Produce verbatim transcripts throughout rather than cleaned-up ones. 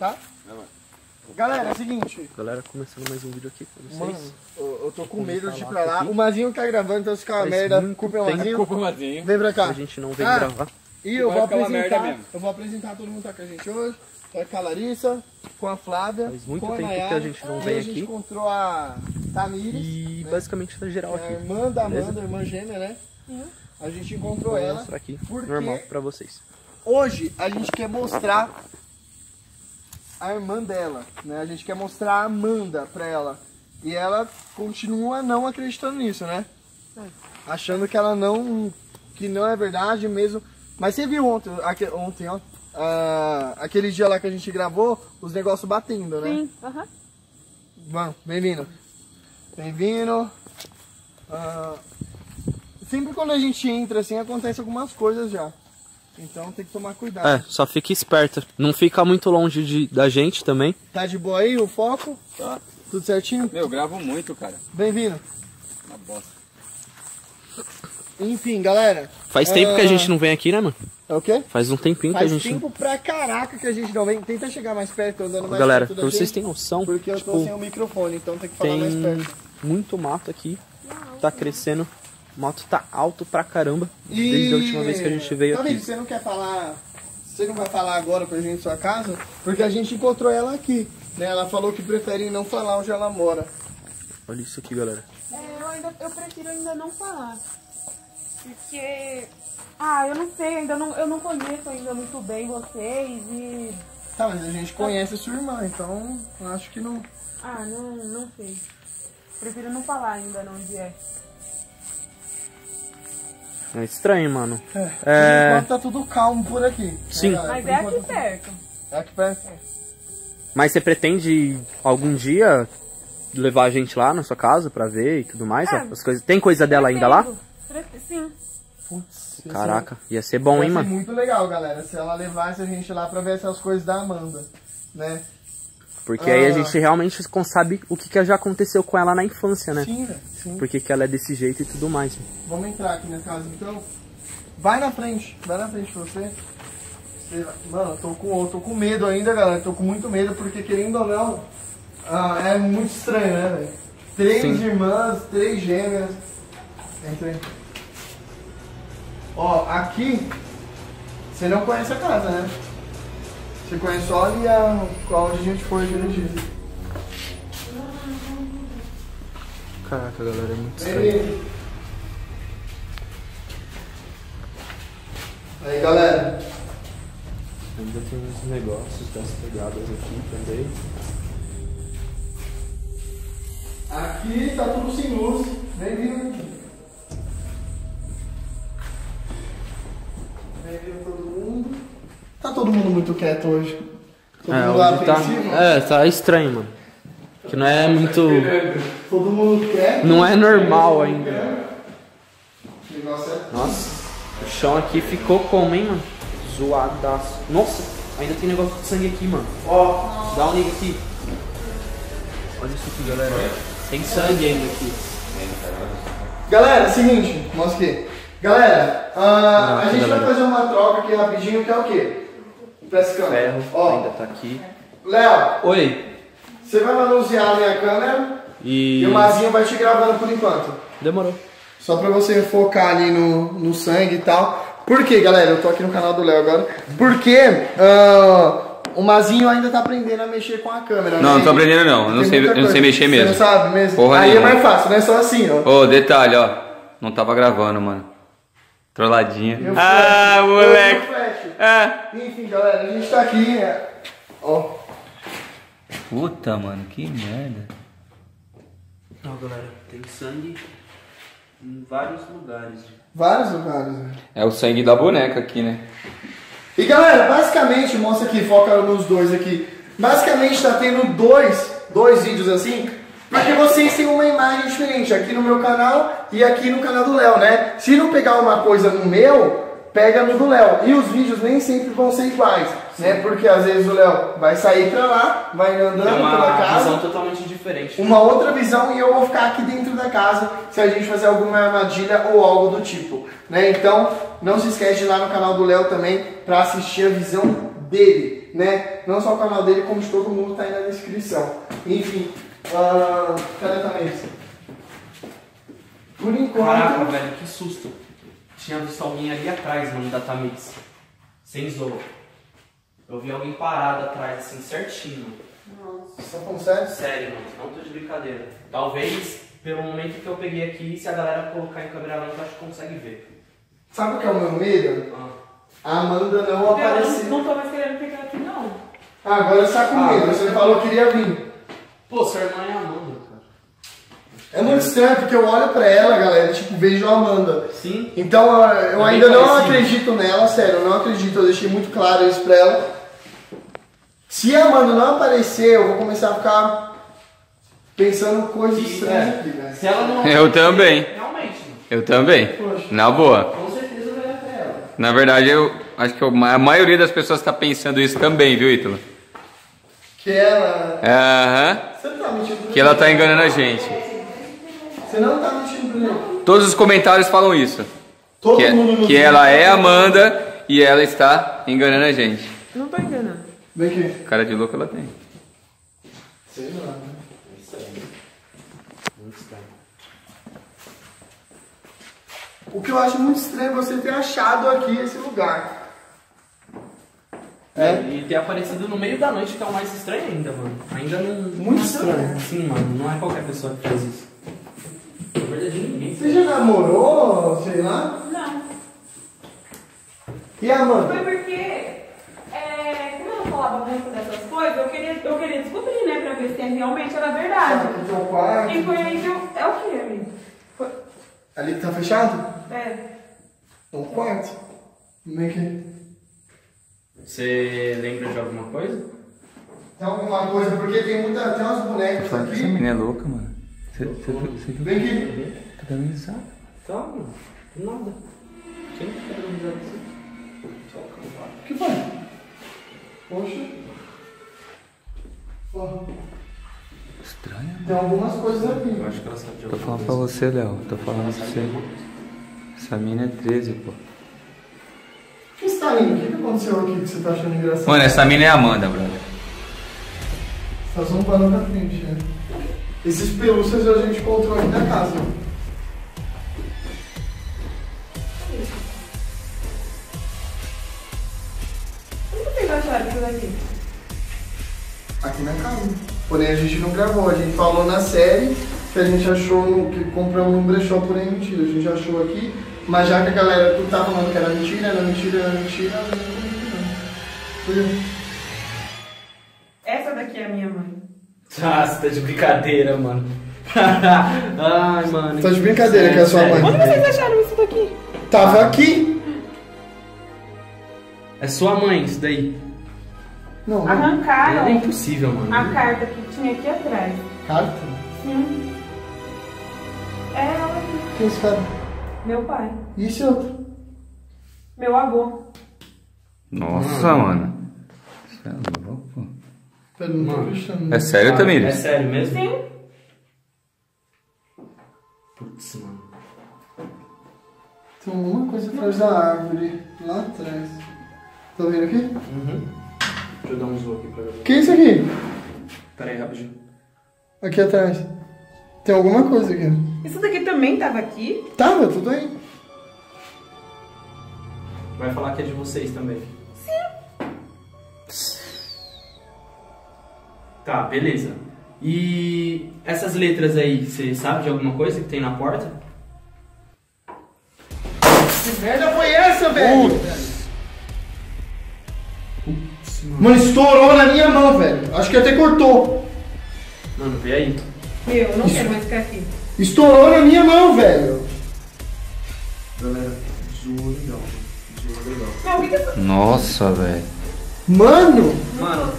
tá? Galera, é o seguinte. Galera, começando mais um vídeo aqui com vocês. Mano, eu, eu tô com medo de ir pra lá. O Mazinho tá gravando, então se ficar uma merda, culpa é o Mazinho. Culpa o Mazinho. Vem pra cá. A gente não vem ah, gravar. E eu vou apresentar. Eu vou apresentar todo mundo que tá com a gente hoje. Tô com a Larissa, com a Flávia. Faz muito com a tempo Mayara, que a gente não vem aqui. A gente encontrou a Tamiris. E né? basicamente tá geral aqui. É, irmã da Amanda, beleza? Irmã gêmea, né? Uhum. A gente encontrou Vou ela. Aqui, normal pra vocês. Hoje a gente quer mostrar a irmã dela, né? A gente quer mostrar a Amanda pra ela. E ela continua não acreditando nisso, né? É. Achando que ela não... Que não é verdade mesmo. Mas você viu ontem, aqui, ontem ó, ah, aquele dia lá que a gente gravou, os negócios batendo, né? Sim, aham. Bom, bem-vindo. Bem-vindo. Ah, sempre quando a gente entra assim, acontece algumas coisas já. Então tem que tomar cuidado. É, só fica esperto. Não fica muito longe de, da gente também. Tá de boa aí o foco? Tá. Tudo certinho? Meu, eu gravo muito, cara. Bem-vindo. Uma bosta. Enfim, galera. Faz tempo uh... que a gente não vem aqui, né, mano? É o quê? Faz um tempinho Faz que a gente... Faz tempo pra caraca que a gente não vem. Tenta chegar mais perto, andando mais galera, perto da Galera, pra vocês terem noção... Porque tipo, eu tô sem o microfone, então tem que falar tem mais perto. Muito mato aqui. Tá crescendo... O mato tá alto pra caramba, e... desde a última vez que a gente veio tá aqui. Vendo? Você não quer falar, você não vai falar agora pra gente sua casa? Porque a gente encontrou ela aqui, né? Ela falou que prefere não falar onde ela mora. Olha isso aqui, galera. É, eu, ainda, eu prefiro ainda não falar, porque... Ah, eu não sei, ainda não, eu não conheço ainda muito bem vocês e... Tá, mas a gente conhece eu... sua irmã, então acho que não... Ah, não, não sei. Prefiro não falar ainda não onde é. É estranho, mano. É, por é... enquanto tá tudo calmo por aqui. Sim. É, mas é aqui enquanto... perto. É aqui perto. É. Mas você pretende algum dia levar a gente lá na sua casa pra ver e tudo mais? É, as coisas... Tem coisa dela pretendo. ainda lá? Sim. Putz, caraca, ia ser bom, ia hein, ser mano? Muito legal, galera, se ela levasse a gente lá pra ver essas coisas da Amanda, né? Porque ah. aí a gente realmente sabe o que, que já aconteceu com ela na infância, né? Sim, sim. Porque que ela é desse jeito e tudo mais. Vamos entrar aqui na casa, então. Vai na frente, vai na frente você. Mano, eu tô com, eu tô com medo ainda, galera. Tô com muito medo, porque querendo ou não, ah, é muito estranho, né, velho? Três sim. irmãs, três gêmeas. Entra aí. Ó, aqui, você não conhece a casa, né? Você conhece só ali a, onde a gente foi aquele dia. Caraca, galera, é muito estranho. Aí, galera. Ainda tem uns negócios das pegadas aqui também. Aqui tá tudo sem luz. Vem vindo aqui. Vem vindo todo mundo. Tá todo mundo muito quieto hoje. Todo é, mundo lá tá, é, tá estranho, mano. Que não é muito... Todo mundo quieto. Não é normal ainda. O negócio é... Nossa, o chão aqui ficou como, hein, mano? Zoadaço. Nossa, ainda tem negócio de sangue aqui, mano. Ó, dá um liga aqui. Olha isso aqui, galera. Tem sangue ainda aqui. Galera, seguinte, mostra aqui. Galera, uh, não, a gente galera. vai fazer uma troca aqui rapidinho, que é o quê? Pescando. Ferro, ó, ainda tá aqui. Léo! Oi! Você vai manusear a minha câmera e, e o Mazinho vai te gravando por enquanto. Demorou. Só pra você focar ali no, no sangue e tal. Por quê, galera? Eu tô aqui no canal do Léo agora. Porque uh, o Mazinho ainda tá aprendendo a mexer com a câmera. Não, né? não tô aprendendo não. Eu não sei, eu não sei mexer mesmo. Você não sabe mesmo? Porra Aí nenhuma. é mais fácil, né? Só assim, ó. Ô, oh, detalhe, ó. Não tava gravando, mano. Trolladinha. Meu ah, flash. moleque! Ah. Enfim, galera, a gente tá aqui, né? Ó. Puta, mano, que merda. Ó, galera, tem sangue em vários lugares. Vários lugares, né? É o sangue da boneca aqui, né? E, galera, basicamente, mostra aqui, foca nos dois aqui. Basicamente, tá tendo dois, dois vídeos assim... Porque vocês têm uma imagem diferente aqui no meu canal e aqui no canal do Léo, né? Se não pegar uma coisa no meu, pega no do Léo. E os vídeos nem sempre vão ser iguais, Sim. né? Porque às vezes o Léo vai sair pra lá, vai andando é pela casa. Uma visão totalmente diferente. Uma outra visão e eu vou ficar aqui dentro da casa se a gente fazer alguma armadilha ou algo do tipo, né? Então, não se esquece de ir lá no canal do Léo também pra assistir a visão dele, né? Não só o canal dele, como de todo mundo, tá aí na descrição. Enfim, uh, cadê também? Por enquanto... Caraca, velho, que susto. Tinha visto alguém ali atrás, mano, da Tamiris. Sem zoa. Eu vi alguém parado atrás, assim, certinho. Nossa. Você tá falando sério? Sério, mano. Não tô de brincadeira. Talvez, pelo momento que eu peguei aqui, se a galera colocar em câmera lenta, acho que consegue ver. Sabe o que é o meu medo? Ah. A Amanda não apareceu. Não, não tô mais querendo pegar aqui, não. Ah, agora você tá com medo. Ah, você não falou que queria vir. Pô, sua irmã é a Amanda, cara. É muito estranho, porque eu olho pra ela, galera, tipo, vejo a Amanda. Sim. Então, eu também ainda não parecido. acredito nela, sério, eu não acredito. Eu deixei muito claro isso pra ela. Se a Amanda não aparecer, eu vou começar a ficar pensando coisas Sim, estranhas é. aqui, né? Se ela não aparecer, eu também. Realmente. Eu também. Poxa. Na boa. Na verdade, eu acho que a maioria das pessoas está pensando isso também, viu, Ítalo? Que ela... Aham. Você não tá mentindo pra Que ela tá enganando a gente. Você não tá mentindo pra mim. Todos os comentários falam isso. Todo que mundo é, Que ela é Amanda e ela está enganando a gente. Não tá enganando. Vem aqui. Cara de louco ela tem. Sei lá, né? Isso aí. Muito estranho. O que eu acho muito estranho é você ter achado aqui esse lugar. É? E ter aparecido no meio da noite, que é o mais estranho ainda, mano. Ainda não... Muito estranho. Sim, mano. Não é qualquer pessoa que faz isso. Na verdade, ninguém. Você já namorou, sei lá? Não. E a Amanda? Foi porque... É, como eu não falava muito dessas coisas, eu queria, eu queria descobrir, né? Pra ver se realmente era verdade. Quarto. E foi aí que eu... É o que, amigo? Ali tá fechado? É. É um quarto. Como é que... Você lembra de alguma coisa? Tem alguma coisa, porque tem muita... Tem umas bonecas aqui. Essa menina é louca, mano. Você... Vem aqui. Tá dando risada? Tá, mano. Nada. Quem tá dando risada assim? Só o cavalo. O que foi? Poxa. Porra. Estranha, tem algumas coisas aqui. Eu acho que ela sabe de alguma coisa. Tô falando pra você, Léo. Tô falando pra você. Essa mina é treze, pô. Que estranho? O que aconteceu aqui que você tá achando engraçado? Mano, essa mina é a Amanda, brother. Você tá zombando pra frente, né? Esses pelúcias a gente encontrou aqui na casa. Como pegou a chave por aqui? Aqui na casa. Porém a gente não gravou, a gente falou na série que a gente achou, que compramos um brechó, porém mentira, a gente achou aqui, mas já que a galera tudo tá falando que era mentira, era mentira, era mentira, era mentira. Essa daqui é a minha mãe. Ah, você tá de brincadeira, mano. Ai, mano. Tá de brincadeira com a sua mãe. Onde vocês acharam isso daqui? Tava aqui. É sua mãe isso daí. Não, arrancaram. É impossível, mano. A carta que tinha aqui atrás. Carta? Sim. É ela aqui. Quem é esse cara? Meu pai. E esse outro? Meu avô. Nossa, hum. mano. Isso é louco. Mano, é sério, Tamiris? É sério mesmo? Sim. Putz, mano. Tem uma coisa atrás da árvore. Lá atrás. Tá vendo aqui? Uhum. Deixa eu dar um zoom aqui pra ver. Que é isso aqui? Pera aí, rapidinho. Aqui atrás. Tem alguma coisa aqui. Isso daqui também tava aqui? Tava, tudo aí. Vai falar que é de vocês também. Sim. Tá, beleza. E essas letras aí, você sabe de alguma coisa que tem na porta? Que merda foi essa, velho? Uh. Mano, estourou na minha mão, velho. Acho que até cortou. Mano, vê aí. Meu, eu não quero mais ficar aqui. Estourou na minha mão, velho. Galera, zoou legal. Zoou legal. Nossa, velho. Mano. Mano.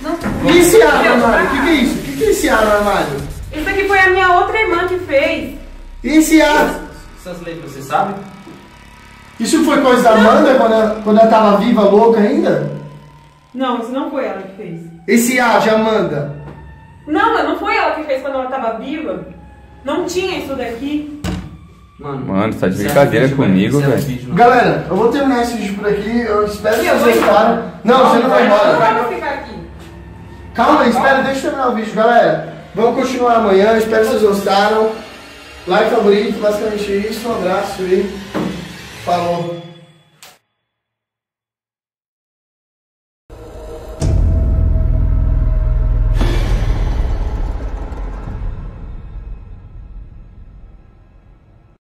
O que é esse armário? O que é isso? O que é esse armário? Isso aqui foi a minha outra irmã que fez. Esse ar... Essas letras, você sabe? Isso foi coisa da Amanda quando ela, quando ela tava viva, louca ainda? Não, isso não foi ela que fez. Esse A de Amanda? Não, não foi ela que fez quando ela estava viva. Não tinha isso daqui. Mano, Mano você tá de brincadeira comigo, velho. Galera, eu vou terminar esse vídeo por aqui. Eu espero que vocês gostaram. Não, você não vai embora. Não vai ficar aqui. Calma aí, espera, deixa eu terminar o vídeo, galera. Vamos continuar amanhã, espero que vocês gostaram. Like, favorito, basicamente isso. Um abraço e falou.